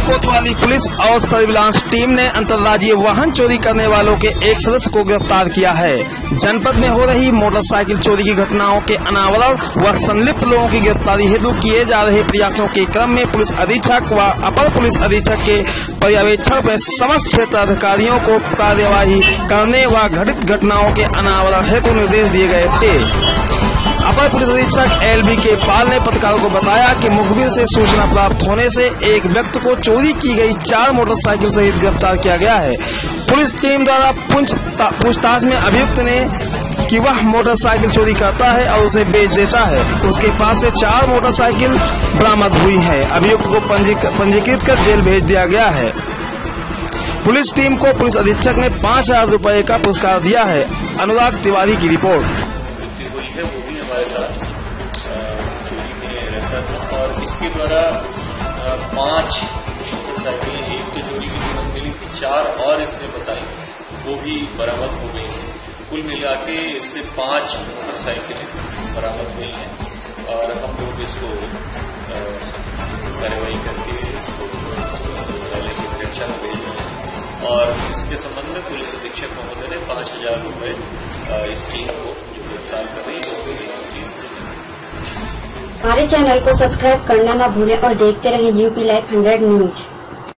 कोतवाली पुलिस और surveillance team ने अंतर्राज्यीय वाहन चोरी करने वालों के एक सदस्य को गिरफ्तार किया है। जनपद में हो रही मोटरसाइकिल चोरी की घटनाओं के अनावरण व संलिप्त लोगों की गिरफ्तारी हेतु किए जा रहे प्रयासों के क्रम में पुलिस अधीक्षक व अपर पुलिस अधीक्षक के पर्यवेक्षण में समस्त क्षेत्र अधिकारियों को कार्यवाही करने व घटित घटनाओं के अनावरण हेतु निर्देश दिए गए थे। अपर पुलिस अधीक्षक LB के पाल ने पत्रकारों को बताया कि मुखबिर से सूचना प्राप्त होने से एक व्यक्ति को चोरी की गई 4 मोटरसाइकिल सहित गिरफ्तार किया गया है। पुलिस टीम द्वारा पूछताछ में अभियुक्त ने कि वह मोटरसाइकिल चोरी करता है और उसे बेच देता है। उसके पास से 4 मोटरसाइकिल बरामद हुई है। अभियुक्त को पंजीकृत कर जेल भेज दिया गया है। पुलिस टीम को पुलिस अधीक्षक ने 5000 रुपये का पुरस्कार दिया है। अनुराग तिवारी की रिपोर्ट। और इसके द्वारा 5 मोटरसाइकिलें एक तो चोरी की कीमत मिली थी, 4 और इसने बताई वो भी बरामद हो गई हैं। कुल मिला के इससे 5 मोटरसाइकिलें बरामद हुई हैं और हम लोग इसको कार्रवाई करके इसको न्यायालय की परीक्षा में भेज रहे हैं। और इसके संबंध में पुलिस अधीक्षक महोदय ने 5000 रुपये इस टीम को जो गिरफ्तार कर रही है उसको देने की घोषणा की। हमारे चैनल को सब्सक्राइब करना ना भूलें और देखते रहें UP Live 100 न्यूज।